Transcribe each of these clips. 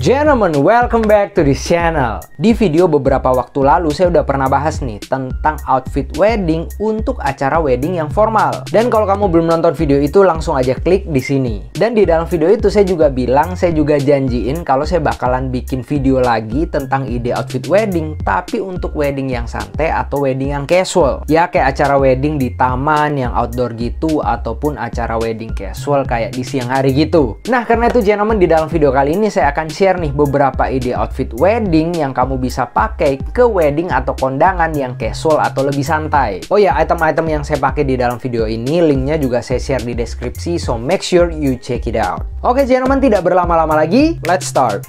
Gentlemen, welcome back to this channel. Di video beberapa waktu lalu saya udah pernah bahas nih tentang outfit wedding untuk acara wedding yang formal. Dan kalau kamu belum nonton video itu langsung aja klik di sini. Dan di dalam video itu saya juga bilang, saya juga janjiin kalau saya bakalan bikin video lagi tentang ide outfit wedding, tapi untuk wedding yang santai atau wedding yang casual. Ya kayak acara wedding di taman yang outdoor gitu, ataupun acara wedding casual kayak di siang hari gitu. Nah karena itu gentlemen, di dalam video kali ini saya akan share nih beberapa ide outfit wedding yang kamu bisa pakai ke wedding atau kondangan yang casual atau lebih santai. Oh ya, item-item yang saya pakai di dalam video ini linknya juga saya share di deskripsi, so make sure you check it out. Oke gentlemen, tidak berlama-lama lagi, let's start.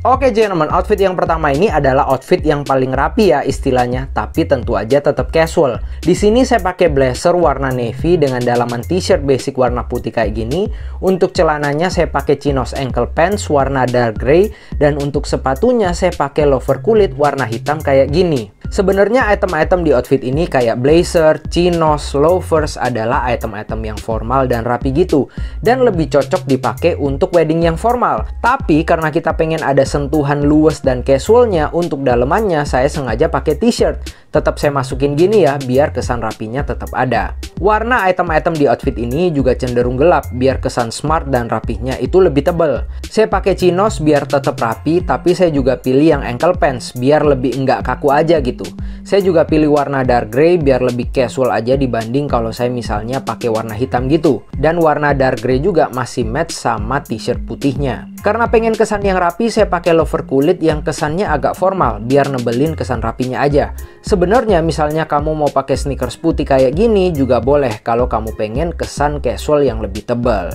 Oke gentlemen, outfit yang pertama ini adalah outfit yang paling rapi ya istilahnya, tapi tentu aja tetap casual. Di sini saya pakai blazer warna navy dengan dalaman t-shirt basic warna putih kayak gini. Untuk celananya saya pakai chinos ankle pants warna dark grey, dan untuk sepatunya saya pakai loafer kulit warna hitam kayak gini. Sebenarnya item-item di outfit ini kayak blazer, chinos, loafers adalah item-item yang formal dan rapi gitu, dan lebih cocok dipakai untuk wedding yang formal. Tapi karena kita pengen ada sentuhan luwes dan casualnya, untuk dalemannya saya sengaja pakai t-shirt. Tetap saya masukin gini ya, biar kesan rapinya tetap ada. Warna item-item di outfit ini juga cenderung gelap, biar kesan smart dan rapihnya itu lebih tebal. Saya pakai chinos biar tetap rapi, tapi saya juga pilih yang ankle pants biar lebih enggak kaku aja gitu. Saya juga pilih warna dark grey biar lebih casual aja dibanding kalau saya misalnya pakai warna hitam gitu. Dan warna dark grey juga masih match sama t-shirt putihnya. Karena pengen kesan yang rapi, saya pakai loafer kulit yang kesannya agak formal biar nebelin kesan rapinya aja. Sebenarnya misalnya kamu mau pakai sneakers putih kayak gini juga boleh kalau kamu pengen kesan casual yang lebih tebal.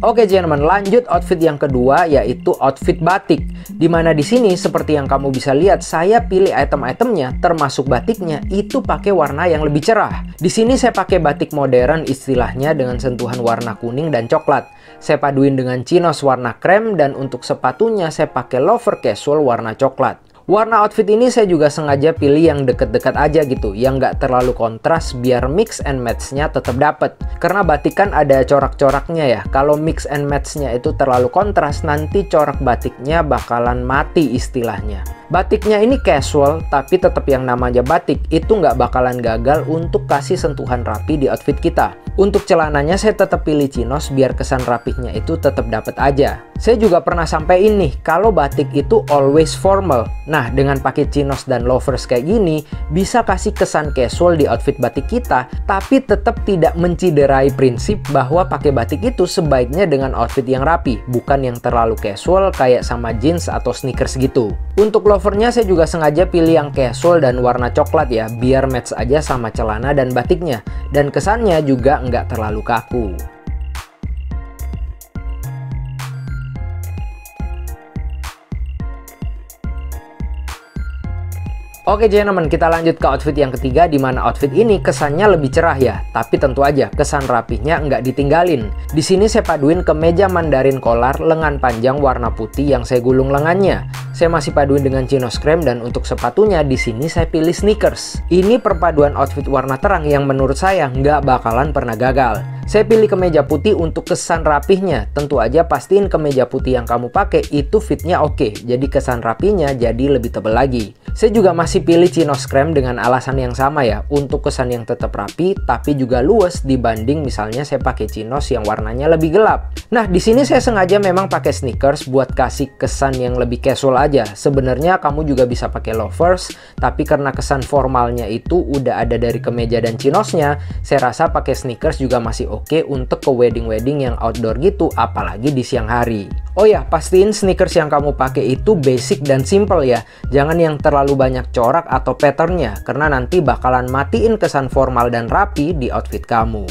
Oke gentlemen, lanjut outfit yang kedua yaitu outfit batik. Dimana di sini seperti yang kamu bisa lihat, saya pilih item-itemnya termasuk batiknya itu pakai warna yang lebih cerah. Di sini saya pakai batik modern istilahnya dengan sentuhan warna kuning dan coklat. Saya paduin dengan chinos warna krem, dan untuk sepatunya saya pakai loafer casual warna coklat. Warna outfit ini saya juga sengaja pilih yang deket-deket aja gitu, yang nggak terlalu kontras biar mix and match-nya tetap dapet. Karena batik kan ada corak-coraknya ya, kalau mix and match-nya itu terlalu kontras nanti corak batiknya bakalan mati istilahnya. Batiknya ini casual tapi tetap yang namanya batik itu nggak bakalan gagal untuk kasih sentuhan rapi di outfit kita. Untuk celananya saya tetap pilih chinos biar kesan rapihnya itu tetap dapet aja. Saya juga pernah sampein nih kalau batik itu always formal. Nah dengan pakai chinos dan loafers kayak gini bisa kasih kesan casual di outfit batik kita, tapi tetap tidak menciderai prinsip bahwa pakai batik itu sebaiknya dengan outfit yang rapi, bukan yang terlalu casual kayak sama jeans atau sneakers gitu. Untuk loafernya saya juga sengaja pilih yang casual dan warna coklat ya, biar match aja sama celana dan batiknya, dan kesannya juga nggak terlalu kaku. Oke gentlemen, kita lanjut ke outfit yang ketiga, dimana outfit ini kesannya lebih cerah ya, tapi tentu aja kesan rapihnya nggak ditinggalin. Di sini saya paduin kemeja mandarin kolar lengan panjang warna putih yang saya gulung lengannya. Saya masih paduin dengan chinos krem, dan untuk sepatunya di sini saya pilih sneakers. Ini perpaduan outfit warna terang yang menurut saya nggak bakalan pernah gagal. Saya pilih kemeja putih untuk kesan rapihnya. Tentu aja pastiin kemeja putih yang kamu pakai itu fitnya oke, jadi kesan rapinya jadi lebih tebal lagi. Saya juga masih pilih chinos krem dengan alasan yang sama ya, untuk kesan yang tetap rapi tapi juga luwes dibanding misalnya saya pakai chinos yang warnanya lebih gelap. Nah di sini saya sengaja memang pakai sneakers buat kasih kesan yang lebih casual aja. Sebenarnya kamu juga bisa pakai loafers, tapi karena kesan formalnya itu udah ada dari kemeja dan chinosnya, saya rasa pakai sneakers juga masih oke untuk ke wedding-wedding yang outdoor gitu, apalagi di siang hari. Oh ya, pastiin sneakers yang kamu pakai itu basic dan simple ya, jangan yang terlalu banyak corak atau patternnya, karena nanti bakalan matiin kesan formal dan rapi di outfit kamu.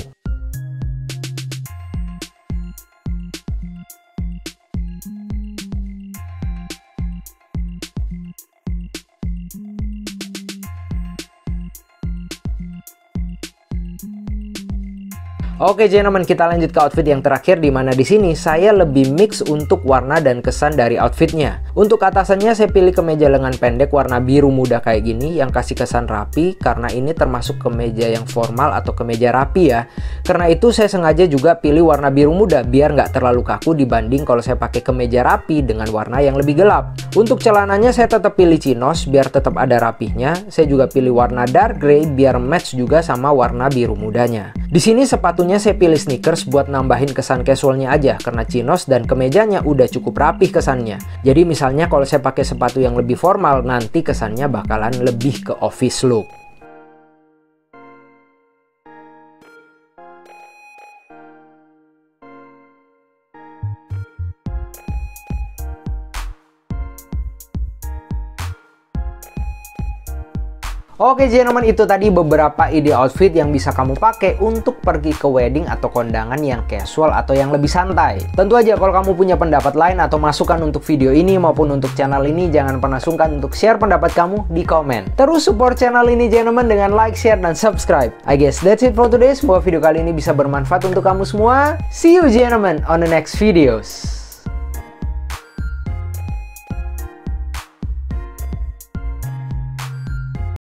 Oke gentlemen, kita lanjut ke outfit yang terakhir, dimana di sini saya lebih mix untuk warna dan kesan dari outfitnya. Untuk atasannya saya pilih kemeja lengan pendek warna biru muda kayak gini yang kasih kesan rapi, karena ini termasuk kemeja yang formal atau kemeja rapi ya. Karena itu saya sengaja juga pilih warna biru muda biar nggak terlalu kaku dibanding kalau saya pakai kemeja rapi dengan warna yang lebih gelap. Untuk celananya saya tetap pilih chinos biar tetap ada rapihnya. Saya juga pilih warna dark grey biar match juga sama warna biru mudanya. Di sini sepatunya saya pilih sneakers buat nambahin kesan casualnya aja, karena chinos dan kemejanya udah cukup rapih kesannya. Jadi misalnya kalau saya pakai sepatu yang lebih formal, nanti kesannya bakalan lebih ke office look. Oke gentlemen, itu tadi beberapa ide outfit yang bisa kamu pakai untuk pergi ke wedding atau kondangan yang casual atau yang lebih santai. Tentu aja kalau kamu punya pendapat lain atau masukan untuk video ini maupun untuk channel ini, jangan pernah sungkan untuk share pendapat kamu di komen. Terus support channel ini gentlemen dengan like, share, dan subscribe. I guess that's it for today. Semoga video kali ini bisa bermanfaat untuk kamu semua. See you gentlemen on the next videos.